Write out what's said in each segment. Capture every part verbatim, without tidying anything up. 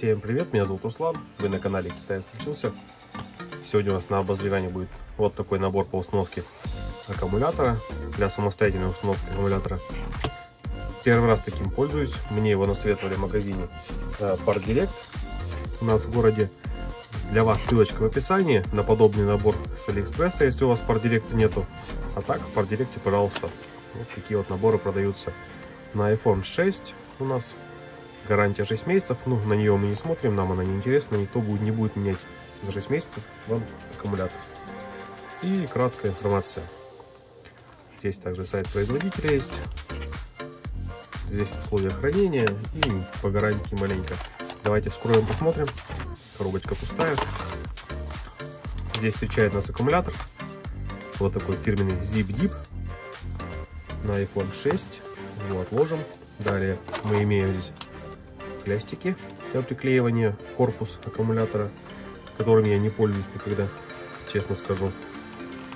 Всем привет, меня зовут Руслан, вы на канале Китай случился. Сегодня у нас на обозревании будет вот такой набор по установке аккумулятора, для самостоятельной установки аккумулятора. Первый раз таким пользуюсь, мне его насоветовали в магазине Пард Директ у нас в городе. Для вас ссылочка в описании на подобный набор с Алиэкспресса, если у вас Пард Директа нету. А так, в Пард Директе, пожалуйста, вот такие вот наборы продаются. На iPhone шесть у нас гарантия шесть месяцев, ну на нее мы не смотрим, нам она не интересна, никто будет, не будет менять за шесть месяцев вам аккумулятор. И краткая информация. Здесь также сайт производителя есть, здесь условия хранения и по гарантии маленько. Давайте вскроем, посмотрим. Коробочка пустая. Здесь встречает нас аккумулятор. Вот такой фирменный ZipDeep на iPhone шесть. Его отложим. Далее мы имеем здесь пластики для приклеивания в корпус аккумулятора, которыми я не пользуюсь никогда, честно скажу.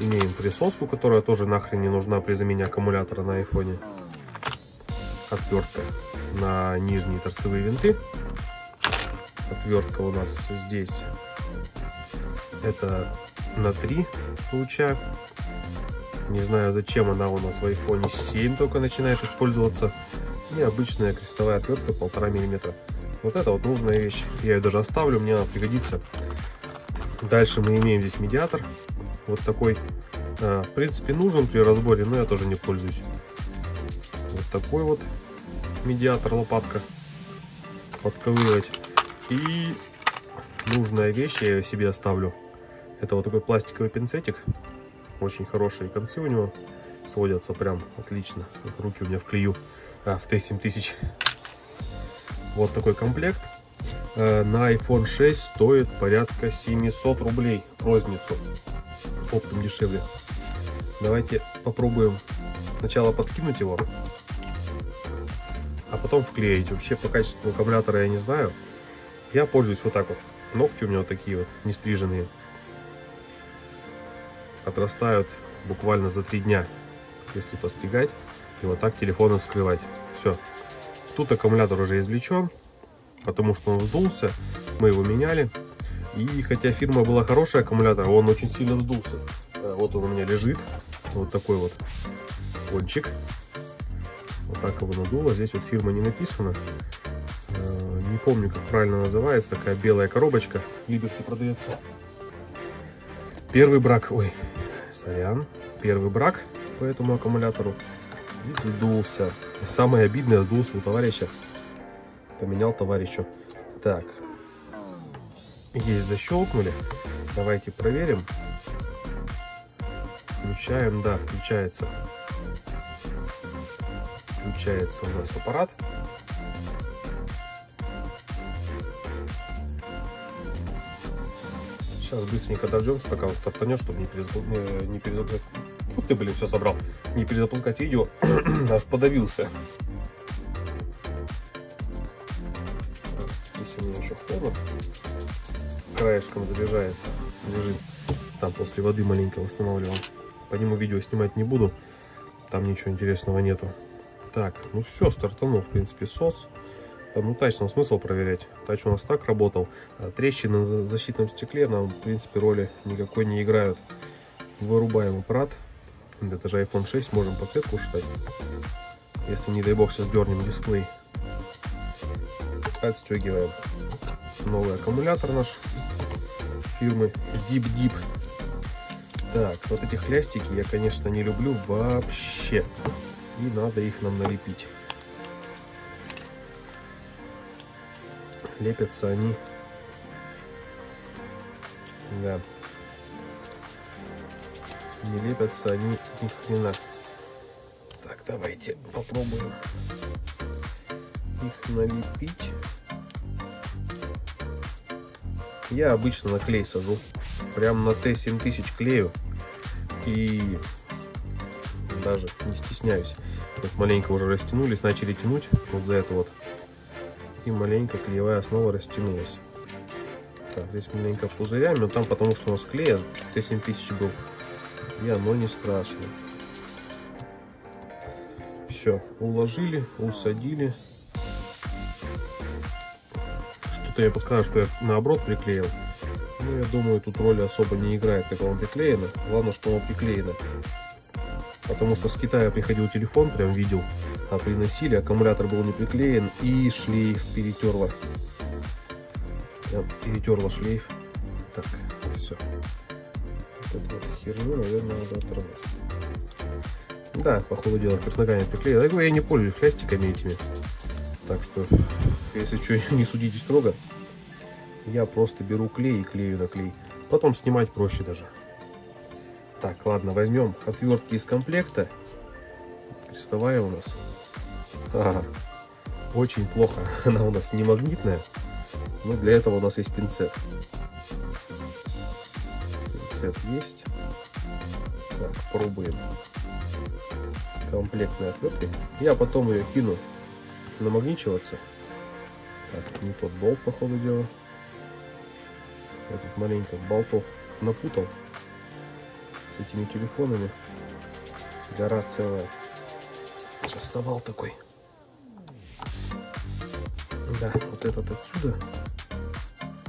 Имеем присоску, которая тоже нахрен не нужна при замене аккумулятора на айфоне. Отвертка на нижние торцевые винты. Отвертка у нас здесь. Это на три луча. Не знаю, зачем она у нас в айфоне семь только начинает использоваться. И обычная крестовая отвертка полтора миллиметра. Вот это вот нужная вещь. Я ее даже оставлю, мне она пригодится. Дальше мы имеем здесь медиатор. Вот такой. В принципе, нужен при разборе, но я тоже не пользуюсь. Вот такой вот медиатор, лопатка. Подковыривать. И нужная вещь, я ее себе оставлю. Это вот такой пластиковый пинцетик. Очень хорошие концы у него. Сводятся прям отлично. Руки у меня в клею. А, в Т семь тысяч. Вот такой комплект. На iPhone шесть стоит порядка семьсот рублей розницу. Оптом дешевле. Давайте попробуем сначала подкинуть его, а потом вклеить. Вообще по качеству аккумулятора я не знаю. Я пользуюсь вот так вот. Ногти у меня вот такие вот, не стриженные. Отрастают буквально за три дня, если постригать. И вот так телефоном скрывать. Все. Тут аккумулятор уже извлечен, потому что он вздулся. Мы его меняли. И хотя фирма была хорошая, аккумулятор, он очень сильно вздулся. Вот он у меня лежит. Вот такой вот кончик. Вот так его надуло. Здесь вот фирма не написана. Не помню, как правильно называется. Такая белая коробочка. Либерти продается. Первый брак. Ой, сорян. Первый брак по этому аккумулятору. И сдулся. Самое обидное, сдулся у товарища. Поменял товарищу. Так. Есть, защелкнули. Давайте проверим. Включаем. Да, включается. Включается у нас аппарат. Сейчас быстренько дождемся, пока он стартанет, чтобы не перезагрузить. Не перезагрузить. Ух ты, блин, все собрал. Не перезапускать видео, аж подавился. Здесь у меня еще холод. Краешком заряжается. Лежит. Там после воды маленько восстанавливал. По нему видео снимать не буду. Там ничего интересного нету. Так, ну все, стартанул, в принципе, сос. Ну, тач нам смысл проверять. Тач у нас так работал. Трещины на защитном стекле нам, в принципе, роли никакой не играют. Вырубаем аппарат. Это же iPhone шесть, можем подсветку считать. Если, не дай бог, сейчас дернем дисплей. Отстегиваем. Новый аккумулятор наш фирмы ZipDeep. Так, вот эти хлястики я, конечно, не люблю вообще. И надо их нам налепить. Лепятся они. Да. Не лепятся они ни хрена. Так, давайте попробуем их налепить. Я обычно на клей сажу. Прям на Т семь тысяч клею. И даже не стесняюсь. Вот маленько уже растянулись, начали тянуть. Вот за это вот. И маленько клеевая основа растянулась. Так, здесь маленько пузырями, но там потому что у нас клея Т семь тысяч был. И оно не страшно. Все, уложили, усадили. Что Тут я подскажу, что я наоборот приклеил. Ну, я думаю, тут роли особо не играет, как он приклеено. Главное, что он приклеено. Потому что с Китая приходил телефон, прям видел, а приносили, аккумулятор был не приклеен, и шлейф перетерло. Перетерло шлейф. Так, все. Вот эту вот херню, наверное, надо оторвать. Да, по ходу дела, персногами приклеил. Я говорю, я не пользуюсь пластиками этими. Так что, если что, не судите строго. Я просто беру клей и клею на клей. Потом снимать проще даже. Так, ладно, возьмем отвертки из комплекта. Крестовая у нас. Ага. Очень плохо. Она у нас не магнитная. Но для этого у нас есть пинцет. Пинцет есть. Так, пробуем. Комплектные отвертки. Я потом ее кину намагничиваться. Так, не тот болт, по ходу дела. Я тут маленько болтов напутал с этими телефонами. Гора целая. Сейчас завал такой. Да, вот этот отсюда.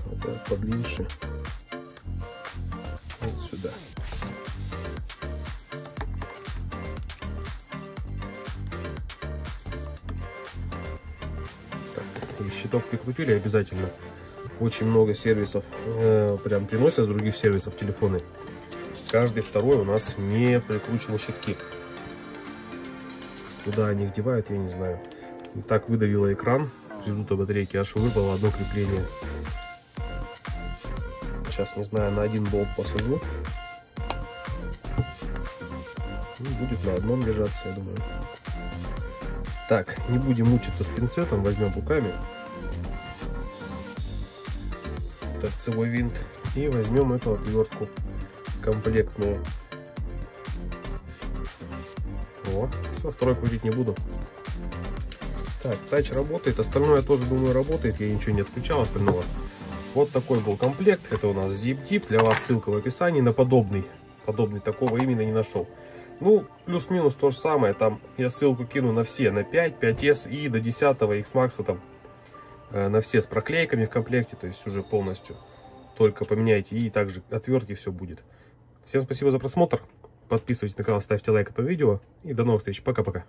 Вот этот подлиннее. Вот сюда. Так, щитов прикрутили обязательно. Очень много сервисов э, прям приносят с других сервисов телефоны. Каждый второй у нас не прикручивал щитки. Куда они их девают, я не знаю. И так выдавило экран. Придут батарейки, аж выпало одно крепление. Сейчас, не знаю, на один болт посажу. И будет на одном держаться, я думаю. Так, не будем мучиться с пинцетом, возьмем руками. Торцевой винт, и возьмем эту отвертку комплектную. О, все, второй крутить не буду. Так, тач работает, остальное тоже, думаю, работает. Я ничего не отключал остального. Вот такой был комплект. Это у нас ZipDeep, для вас ссылка в описании на подобный. Подобный такого именно не нашел. Ну, плюс-минус то же самое. Там я ссылку кину на все, на пять, пять эс и до десятого XMAX там. На все с проклейками в комплекте, то есть уже полностью. Только поменяйте, и также отвертки, все будет. Всем спасибо за просмотр. Подписывайтесь на канал, ставьте лайк этому видео. И до новых встреч. Пока-пока.